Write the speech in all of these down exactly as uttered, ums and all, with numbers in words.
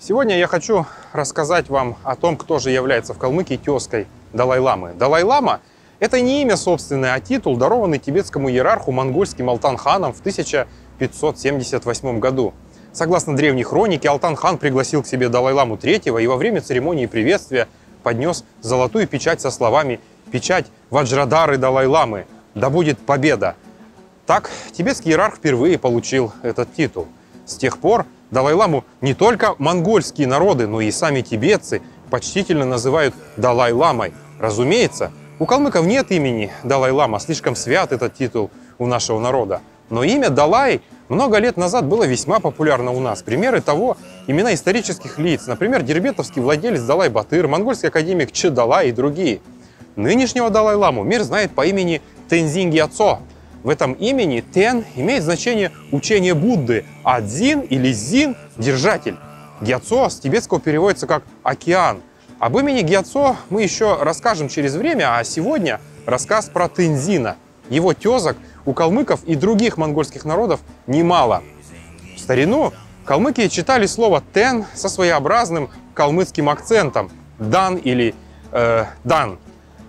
Сегодня я хочу рассказать вам о том, кто же является в Калмыкии тезкой Далай-ламы. Далай-лама – это не имя собственное, а титул, дарованный тибетскому иерарху монгольским Алтан-ханом в тысяча пятьсот семьдесят восьмом году. Согласно древней хронике, Алтан-хан пригласил к себе Далай-ламу третьего и во время церемонии приветствия поднес золотую печать со словами «Печать Ваджрадары Далай-ламы! Да будет победа!». Так тибетский иерарх впервые получил этот титул. С тех пор Далай-ламу не только монгольские народы, но и сами тибетцы почтительно называют Далай-ламой. Разумеется, у калмыков нет имени Далай-лама, слишком свят этот титул у нашего народа. Но имя Далай много лет назад было весьма популярно у нас. Примеры того – имена исторических лиц, например, дербентовский владелец Далай-батыр, монгольский академик Чедалай и другие. Нынешнего Далай-ламу мир знает по имени Тензин Гьяцо. В этом имени «тен» имеет значение «учение Будды», а «дзин» или «зин» – «держатель». Гьяцо с тибетского переводится как «океан». Об имени Гьяцо мы еще расскажем через время, а сегодня рассказ про Тензина. Его тезок у калмыков и других монгольских народов немало. В старину калмыки читали слово «тен» со своеобразным калмыцким акцентом «дан» или э, «дан».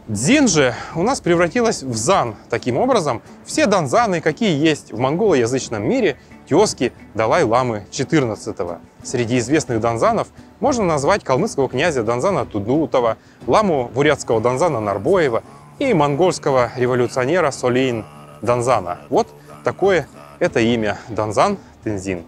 Дзин же у нас превратилась в зан. Таким образом, все данзаны, какие есть в монголоязычном мире, тезки Далай-ламы четырнадцатого. Среди известных данзанов можно назвать калмыцкого князя Данзана Тудутова, ламу бурятского Данзана Нарбоева и монгольского революционера Солейн Данзана. Вот такое это имя Данзан Тензин.